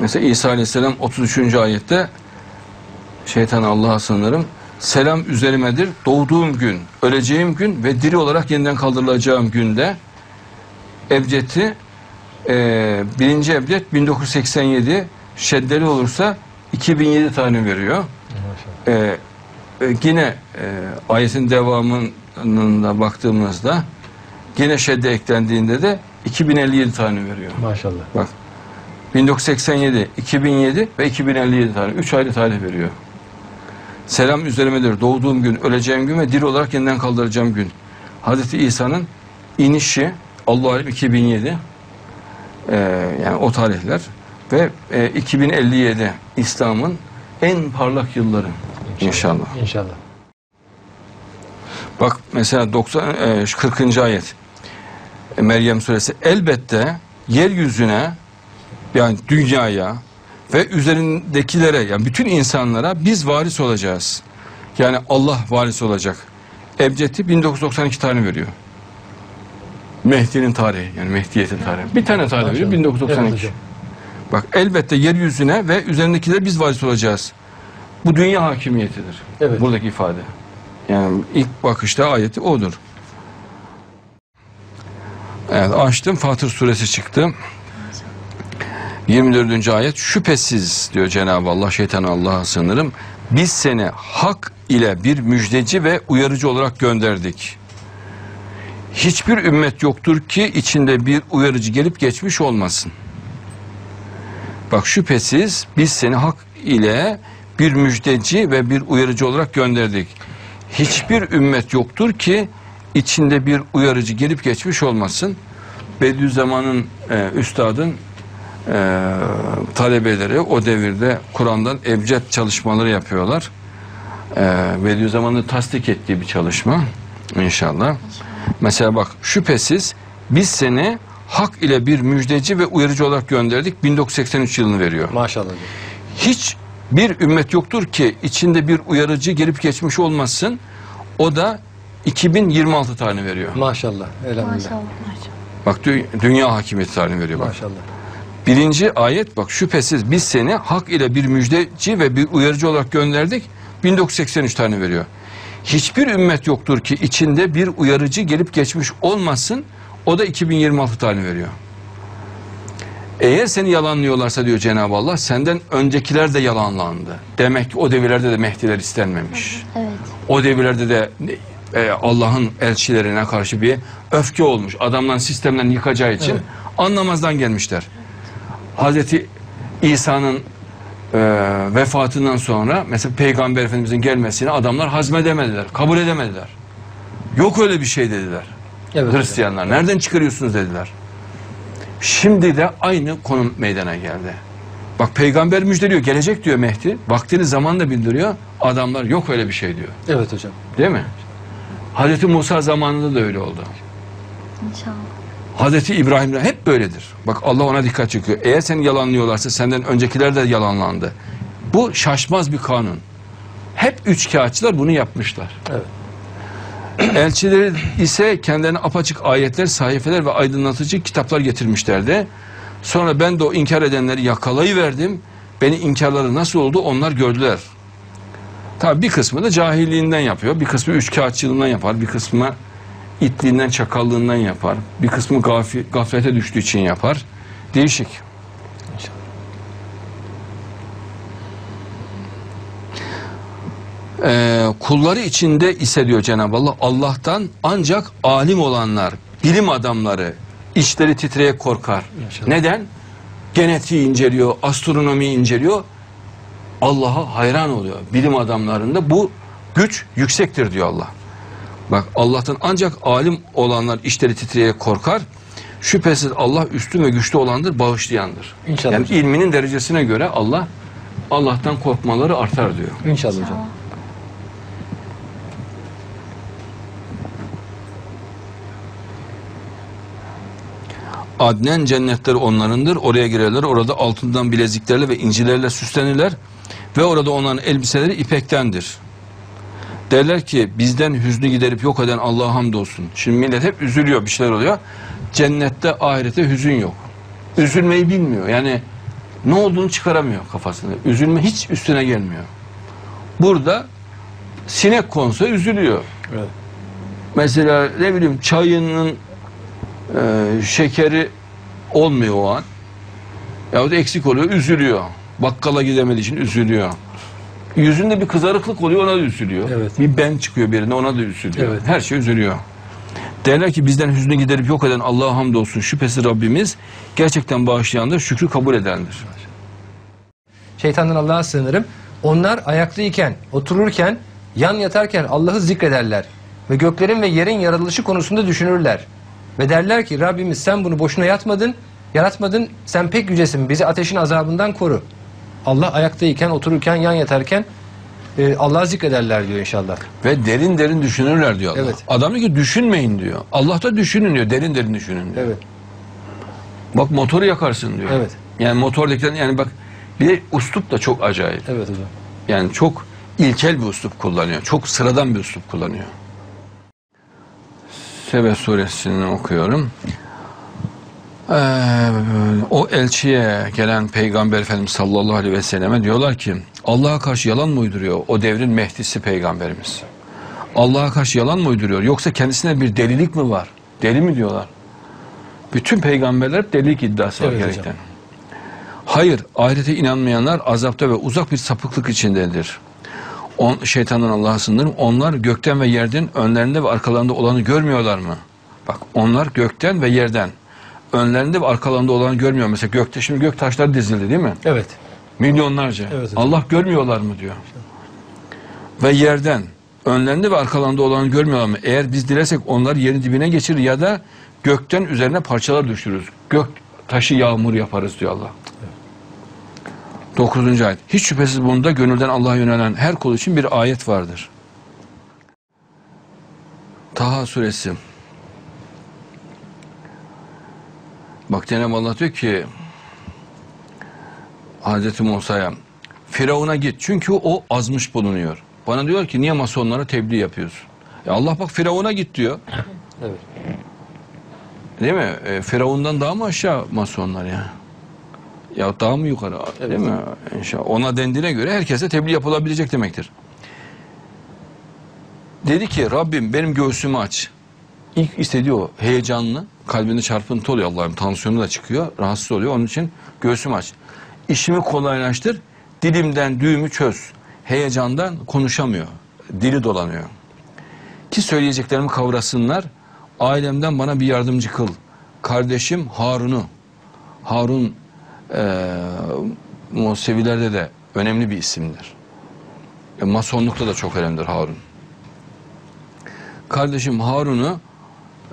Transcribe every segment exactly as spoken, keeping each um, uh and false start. Mesela İsa Aleyhisselam otuz üçüncü ayette şeytan Allah'a sığınırım. Selam üzerimedir doğduğum gün, öleceğim gün ve diri olarak yeniden kaldırılacağım günde. Ebced'i e, birinci Ebced bin dokuz yüz seksen yedi, şeddeli olursa iki bin yedi tane veriyor. E, e, yine e, ayetin devamına baktığımızda yine şedde eklendiğinde de iki bin elli yedi tane veriyor. Maşallah. Bak, bin dokuz yüz seksen yedi, iki bin yedi ve iki bin elli yedi tane. Üç ayrı tarih veriyor. Selam üzerimedir doğduğum gün, öleceğim gün ve diri olarak yeniden kaldıracağım gün. Hz. İsa'nın inişi Allah'a iki bin yedi, ee, yani o tarihler ve e, iki bin elli yedi İslam'ın en parlak yılları inşallah. İnşallah. İnşallah. Bak mesela kırkıncı ayet Meryem Suresi. Elbette yeryüzüne, yani dünyaya ve üzerindekilere, yani bütün insanlara biz varis olacağız. Yani Allah varis olacak. Ebced'i bin dokuz yüz doksan iki tane veriyor. Mehdi'nin tarihi, yani Mehdiyet'in tarihi. Bir tane tarih veriyor, bin dokuz yüz doksan iki. Evet, bak elbette yeryüzüne ve üzerindekilere biz varis olacağız. Bu dünya hakimiyetidir. Evet. Buradaki ifade. Yani ilk bakışta ayeti odur. Evet, açtım. Fatır Suresi çıktı. yirmi dördüncü ayet. Şüphesiz diyor Cenab-ı Allah, şeytan Allah'a sığınırım. Biz seni hak ile bir müjdeci ve uyarıcı olarak gönderdik. Hiçbir ümmet yoktur ki içinde bir uyarıcı gelip geçmiş olmasın. Bak şüphesiz biz seni hak ile bir müjdeci ve bir uyarıcı olarak gönderdik. Hiçbir ümmet yoktur ki içinde bir uyarıcı gelip geçmiş olmasın. Bediüzzaman'ın e, üstadın e, talebeleri o devirde Kur'an'dan ebced çalışmaları yapıyorlar. E, Bediüzzaman'ın tasdik ettiği bir çalışma inşallah. Mesela bak şüphesiz biz seni hak ile bir müjdeci ve uyarıcı olarak gönderdik. bin dokuz yüz seksen üç yılını veriyor. Maşallah. Hiç bir ümmet yoktur ki içinde bir uyarıcı gelip geçmiş olmasın. O da iki bin yirmi altı tane veriyor. Maşallah. Elhamdülillah. Maşallah. Bak dü dünya hakimiyeti tane veriyor. Bak. Maşallah. Birinci ayet bak şüphesiz biz seni hak ile bir müjdeci ve bir uyarıcı olarak gönderdik. bin dokuz yüz seksen üç tane veriyor. Hiçbir ümmet yoktur ki içinde bir uyarıcı gelip geçmiş olmasın. O da iki bin yirmi altı tane veriyor. Eğer seni yalanlıyorlarsa diyor Cenab-ı Allah, senden öncekiler de yalanlandı. Demek ki o devirlerde de Mehdiler istenmemiş. Evet. O devirlerde de e, Allah'ın elçilerine karşı bir öfke olmuş. Adamların sistemden yıkacağı için evet, anlamazdan gelmişler. Evet. Hz. İsa'nın e, vefatından sonra mesela Peygamber Efendimiz'in gelmesini adamlar hazmedemediler, kabul edemediler. Yok öyle bir şey dediler. Evet, Hristiyanlar. Evet. Nereden çıkarıyorsunuz dediler. Şimdi de aynı konum meydana geldi. Bak peygamber müjdeliyor, gelecek diyor Mehdi. Vaktini zamanla bildiriyor. Adamlar yok öyle bir şey diyor. Evet hocam. Değil mi? Hz. Musa zamanında da öyle oldu. İnşallah. Hz. İbrahim'de hep böyledir. Bak Allah ona dikkat çekiyor. Eğer seni yalanlıyorlarsa senden öncekiler de yalanlandı. Bu şaşmaz bir kanun. Hep üçkağıtçılar bunu yapmışlar. Evet. Elçileri ise kendilerine apaçık ayetler, sayfeler ve aydınlatıcı kitaplar getirmişlerdi. Sonra ben de o inkar edenleri yakalayıverdim. Beni inkarları nasıl oldu onlar gördüler. Tabi bir kısmı da cahilliğinden yapıyor. Bir kısmı üçkağıtçılığından yapar. Bir kısmı itliğinden, çakallığından yapar. Bir kısmı gafil, gaflete düştüğü için yapar. Değişik. Ee, kulları içinde ise diyor Cenab-ı Allah, Allah'tan ancak alim olanlar, bilim adamları, içleri titreye korkar. İnşallah. Neden? Genetiği inceliyor, astronomiyi inceliyor. Allah'a hayran oluyor. Bilim adamlarında bu güç yüksektir diyor Allah. Bak Allah'tan ancak alim olanlar içleri titreye korkar. Şüphesiz Allah üstün ve güçlü olandır, bağışlayandır. İnşallah. Yani ilminin derecesine göre Allah Allah'tan korkmaları artar diyor. İnşallah hocam. Adnen cennetleri onlarındır. Oraya girerler. Orada altından bileziklerle ve incilerle süslenirler. Ve orada onların elbiseleri ipektendir. Derler ki bizden hüznü giderip yok eden Allah'a hamdolsun. Şimdi millet hep üzülüyor. Bir şeyler oluyor. Cennette, ahirette hüzün yok. Üzülmeyi bilmiyor. Yani ne olduğunu çıkaramıyor kafasında. Üzülme hiç üstüne gelmiyor. Burada sinek konsa üzülüyor. Evet. Mesela ne bileyim çayının e, şekeri olmuyor o an. Yahut eksik oluyor, üzülüyor. Bakkala gidemediği için üzülüyor. Yüzünde bir kızarıklık oluyor, ona da üzülüyor. Evet. Bir ben çıkıyor birine, ona da üzülüyor. Evet. Her şey üzülüyor. Derler ki bizden hüznü giderip yok eden Allah'a hamdolsun. Şüphesiz Rabbimiz gerçekten bağışlayandır, şükrü kabul edendir. Şeytandan Allah'a sığınırım. Onlar ayaklıyken, otururken, yan yatarken Allah'ı zikrederler. Ve göklerin ve yerin yaratılışı konusunda düşünürler. Ve derler ki Rabbimiz sen bunu boşuna yatmadın, yaratmadın, sen pek yücesin, bizi ateşin azabından koru. Allah ayaktayken, otururken, yan yatarken e, Allah'ı zikrederler diyor inşallah. Ve derin derin düşünürler diyor Allah. Evet. Adam diyor ki düşünmeyin diyor. Allah da düşünün diyor, derin derin düşünün diyor. Evet. Bak motoru yakarsın diyor. Evet. Yani motordakilerin yani bak bir de üslup da çok acayip. Evet hocam. Yani çok ilkel bir üslup kullanıyor. Çok sıradan bir üslup kullanıyor. Sebe Suresini okuyorum. Ee, o elçiye gelen Peygamber Efendimiz sallallahu aleyhi ve selleme diyorlar ki Allah'a karşı yalan mı uyduruyor o devrin Mehdisi Peygamberimiz? Allah'a karşı yalan mı uyduruyor? Yoksa kendisine bir delilik mi var? Deli mi diyorlar? Bütün peygamberler hep delilik iddiası var gerekten. Hayır, ahirete inanmayanlar azapta ve uzak bir sapıklık içindedir. On, şeytandan Allah'a sığınırım. Onlar gökten ve yerden önlerinde ve arkalarında olanı görmüyorlar mı? Bak onlar gökten ve yerden önlerinde ve arkalarında olanı görmüyor. Mesela gökte şimdi gök taşları dizildi değil mi? Evet. Milyonlarca. Evet, Allah görmüyorlar mı diyor. Ve yerden önlerinde ve arkalarında olanı görmüyorlar mı? Eğer biz dilersek onları yerin dibine geçirir ya da gökten üzerine parçalar düşürürüz. Gök taşı yağmur yaparız diyor Allah. dokuzuncu ayet. Hiç şüphesiz bunda gönülden Allah'a yönelen her kul için bir ayet vardır. Taha Suresi. Bak Cenab-ı Allah diyor ki Hz. Musa'ya Firavun'a git çünkü o azmış bulunuyor. Bana diyor ki niye masonlara tebliğ yapıyorsun? Ya Allah bak Firavun'a git diyor. Evet. Değil mi? E, Firavun'dan daha mı aşağı masonlar ya? Ya daha mı yukarı? Evet. Değil mi? İnşallah. Ona dendiğine göre herkese tebliğ yapılabilecek demektir. Dedi ki Rabbim benim göğsümü aç. İlk istediği o heyecanlı. Kalbinde çarpıntı oluyor Allah'ım. Tansiyonu da çıkıyor. Rahatsız oluyor. Onun için göğsümü aç. İşimi kolaylaştır. Dilimden düğümü çöz. Heyecandan konuşamıyor. Dili dolanıyor. Ki söyleyeceklerimi kavrasınlar. Ailemden bana bir yardımcı kıl. Kardeşim Harun'u. Harun Ee, Musevilerde de önemli bir isimdir. E, masonlukta da çok önemlidir Harun. Kardeşim Harun'u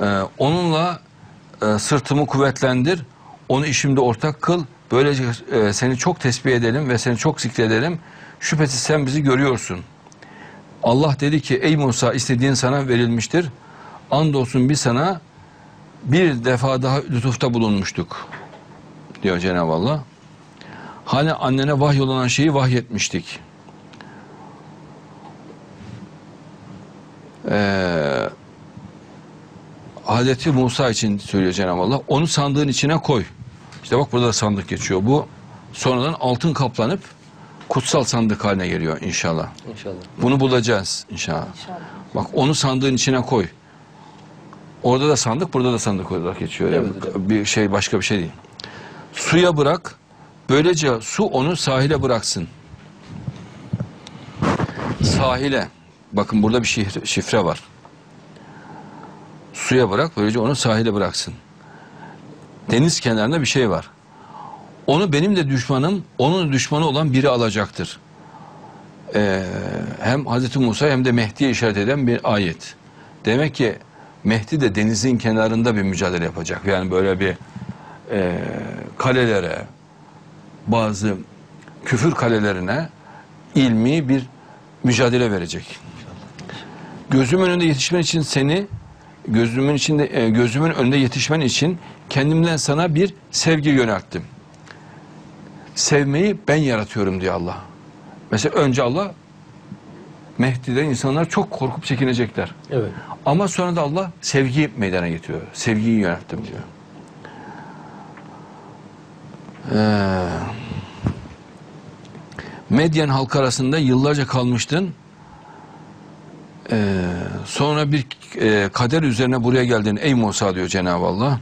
e, onunla e, sırtımı kuvvetlendir, onu işimde ortak kıl, böylece e, seni çok tesbih edelim ve seni çok zikredelim. Şüphesiz sen bizi görüyorsun. Allah dedi ki ey Musa istediğin sana verilmiştir. Andolsun biz sana bir defa daha lütufta bulunmuştuk. Diyor Cenab-ı Allah. Hani annene vahyolanan şeyi vahyetmiştik. Ee, Hz. Musa için söylüyor Cenab-ı Allah. Onu sandığın içine koy. İşte bak burada sandık geçiyor. Bu sonradan altın kaplanıp kutsal sandık haline geliyor inşallah. İnşallah. Bunu bulacağız inşallah. İnşallah. Bak onu sandığın içine koy. Orada da sandık, burada da sandık olarak geçiyor. Evet, yani evet. Bir şey başka bir şey değil. Suya bırak, böylece su onu sahile bıraksın. Sahile, bakın burada bir şifre, şifre var. Suya bırak, böylece onu sahile bıraksın. Deniz kenarında bir şey var. Onu benim de düşmanım, onun düşmanı olan biri alacaktır. Ee, hem Hz. Musa hem de Mehdi'ye işaret eden bir ayet. Demek ki Mehdi de denizin kenarında bir mücadele yapacak. Yani böyle bir Ee, kalelere, bazı küfür kalelerine ilmi bir mücadele verecek. Gözümün önünde yetişmen için seni, gözümün içinde gözümün önünde yetişmen için kendimden sana bir sevgi yönelttim. Sevmeyi ben yaratıyorum diyor Allah. Mesela önce Allah Mehdi'den insanlar çok korkup çekinecekler. Evet. Ama sonra da Allah sevgi meydana getiriyor. Sevgiyi yönelttim diyor. Eee Medyen halk arasında yıllarca kalmıştın. Ee, sonra bir e, kader üzerine buraya geldin ey Musa diyor Cenab-ı Allah.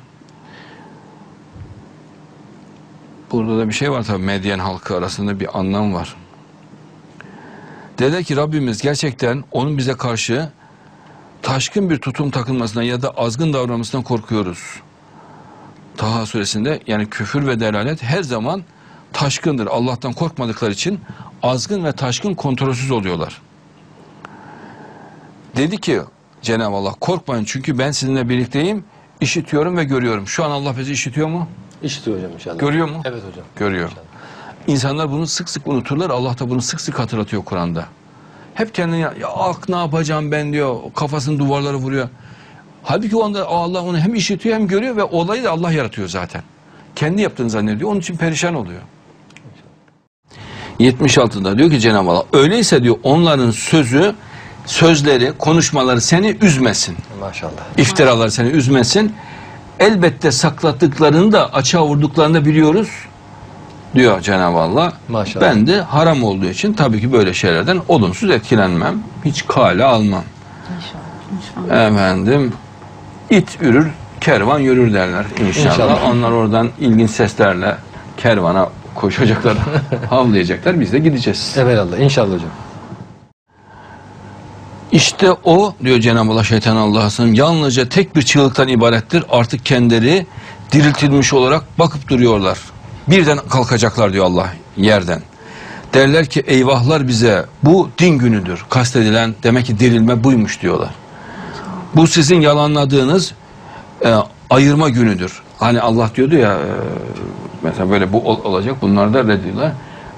Burada da bir şey var tabi, Medyen halkı arasında bir anlam var. Dedi ki Rabbimiz gerçekten onun bize karşı taşkın bir tutum takılmasına ya da azgın davranmasından korkuyoruz. Taha suresinde yani küfür ve delalet her zaman taşkındır. Allah'tan korkmadıkları için azgın ve taşkın, kontrolsüz oluyorlar. Dedi ki Cenab-ı Allah korkmayın çünkü ben sizinle birlikteyim, işitiyorum ve görüyorum. Şu an Allah bizi işitiyor mu? İşitiyor hocam inşallah. Görüyor mu? Evet hocam. Görüyor. İnşallah. İnsanlar bunu sık sık unuturlar. Allah da bunu sık sık hatırlatıyor Kur'an'da. Hep kendini ya ak ne yapacağım ben diyor. Kafasını duvarlara vuruyor. Halbuki o anda Allah onu hem işitiyor hem görüyor ve olayı da Allah yaratıyor zaten. Kendi yaptığını zannediyor. Onun için perişan oluyor. yetmiş altıda diyor ki Cenab-ı Allah öyleyse diyor onların sözü, sözleri, konuşmaları seni üzmesin. Maşallah. İftiralar seni üzmesin. Elbette saklattıklarını da açığa vurduklarını da biliyoruz diyor Cenab-ı Allah. Maşallah. Ben de haram olduğu için tabii ki böyle şeylerden olumsuz etkilenmem. Hiç kale almam. İnşallah. İnşallah. Efendim it ürür, kervan yürür derler inşallah. İnşallah. Onlar oradan ilginç seslerle kervana koşacaklar, havlayacaklar. Biz de gideceğiz. Evelallah. İnşallah hocam. İşte o diyor Cenab-ı Allah şeytan Allah'ın yalnızca tek bir çığlıktan ibarettir. Artık kendileri diriltilmiş olarak bakıp duruyorlar. Birden kalkacaklar diyor Allah yerden. Derler ki eyvahlar bize, bu din günüdür. Kastedilen demek ki dirilme buymuş diyorlar. Bu sizin yalanladığınız e, ayırma günüdür. Hani Allah diyordu ya e, mesela böyle bu olacak, bunlar da reddediyorlar.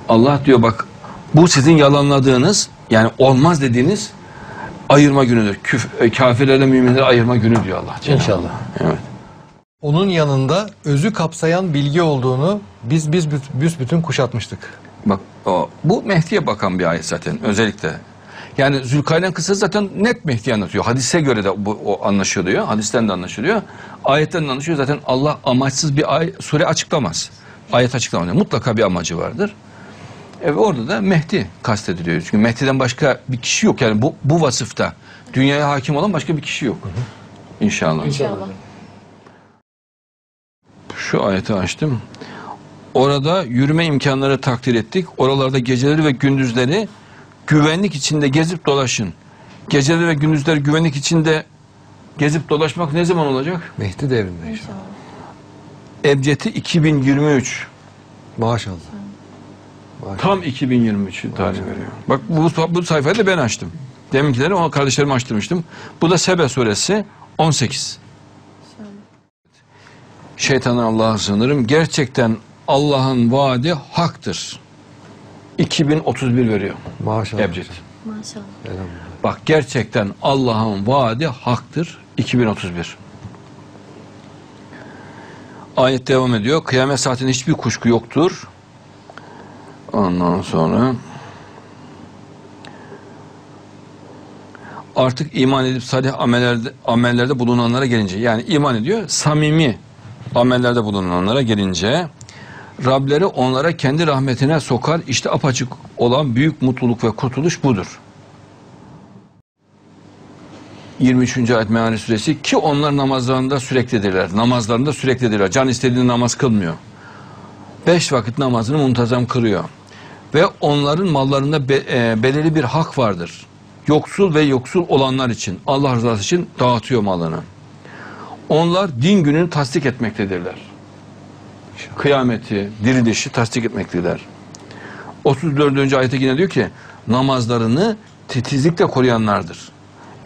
Allah diyor bak bu sizin yalanladığınız yani olmaz dediğiniz ayırma günüdür. Kafirlerle müminleri ayırma günü diyor Allah. İnşallah. Evet. Onun yanında özü kapsayan bilgi olduğunu biz biz büsbütün kuşatmıştık. Bak o, bu Mehdi'ye bakan bir ayet zaten özellikle. Yani Zülkaynen kısa zaten net Mehdi anlatıyor. Hadise göre de bu o anlaşılıyor. Hadisten de anlaşılıyor. Ayetten de anlaşılıyor. Zaten Allah amaçsız bir ay, sure açıklamaz. Ayet açıklamaz. Mutlaka bir amacı vardır. E orada da Mehdi kastediliyor. Çünkü Mehdi'den başka bir kişi yok. Yani bu, bu vasıfta dünyaya hakim olan başka bir kişi yok. İnşallah. İnşallah. Şu ayeti açtım. Orada yürüme imkanları takdir ettik. Oralarda geceleri ve gündüzleri güvenlik içinde gezip dolaşın. Geceleri ve gündüzleri güvenlik içinde gezip dolaşmak ne zaman olacak? Mehdi devrinde inşallah. Ebced'i iki bin yirmi üç. Maşallah. Tam iki bin yirmi üç tarih veriyor. Bak bu, bu sayfayı da ben açtım. Deminkileri o kardeşlerim açtırmıştım. Bu da Sebe Suresi on sekiz. Şeytan'a Allah'a sığınırım. Gerçekten Allah'ın vaadi haktır. iki bin otuz bir veriyor. Maşallah. Ebced. Maşallah. Bak gerçekten Allah'ın vaadi haktır. iki bin otuz bir. Ayet devam ediyor. Kıyamet saatinde hiçbir kuşku yoktur. Ondan sonra artık iman edip salih amellerde, amellerde bulunanlara gelince, yani iman ediyor, samimi amellerde bulunanlara gelince Rableri onlara kendi rahmetine sokar. İşte apaçık olan büyük mutluluk ve kurtuluş budur. yirmi üçüncü ayet Meryem Suresi ki onlar namazlarında süreklidirler. Namazlarında süreklidirler. Can istediğinde namaz kılmıyor. Beş vakit namazını muntazam kırıyor. Ve onların mallarında be, e, belirli bir hak vardır. Yoksul ve yoksul olanlar için, Allah rızası için dağıtıyor malını. Onlar din gününü tasdik etmektedirler. Kıyameti, dirilişi tasdik etmektedirler. otuz dördüncü ayete yine diyor ki, namazlarını titizlikle koruyanlardır.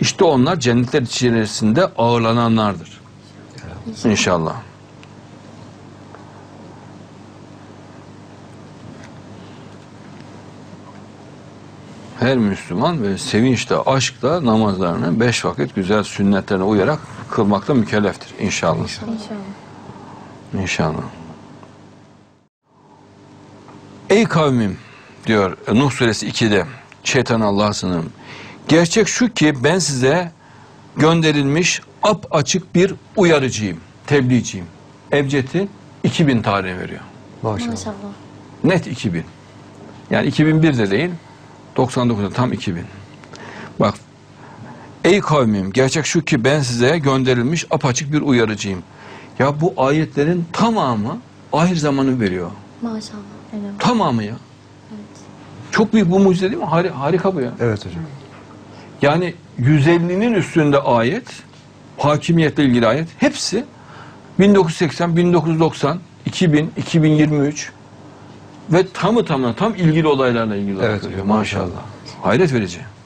İşte onlar cennetler içerisinde ağırlananlardır. İnşallah. İnşallah. Her Müslüman ve sevinçle, aşkla namazlarını beş vakit güzel sünnetlerine uyarak kılmakla mükelleftir. İnşallah. İnşallah. İnşallah. Ey kavmim diyor Nuh Suresi iki'de şeytan Allah'a sığınırım. Gerçek şu ki ben size gönderilmiş apaçık bir uyarıcıyım, tebliğciyim. Ebced'i iki bin tarih veriyor. Maşallah. Net iki bin. Yani iki bin bir'de değil, doksan dokuz'da tam iki bin. Bak, ey kavmim, gerçek şu ki ben size gönderilmiş apaçık bir uyarıcıyım. Ya bu ayetlerin tamamı ahir zamanı veriyor. Maşallah. Evet. Tamamı ya. Evet. Çok büyük bu mucize değil mi? Har harika bu ya. Evet hocam. Yani yüz elli'nin üstünde ayet, hakimiyetle ilgili ayet, hepsi bin dokuz yüz seksen, bin dokuz yüz doksan, iki bin, iki bin yirmi üç ve tamı tamına tam ilgili olaylarla ilgili. Evet hocam, maşallah. Hayret verici.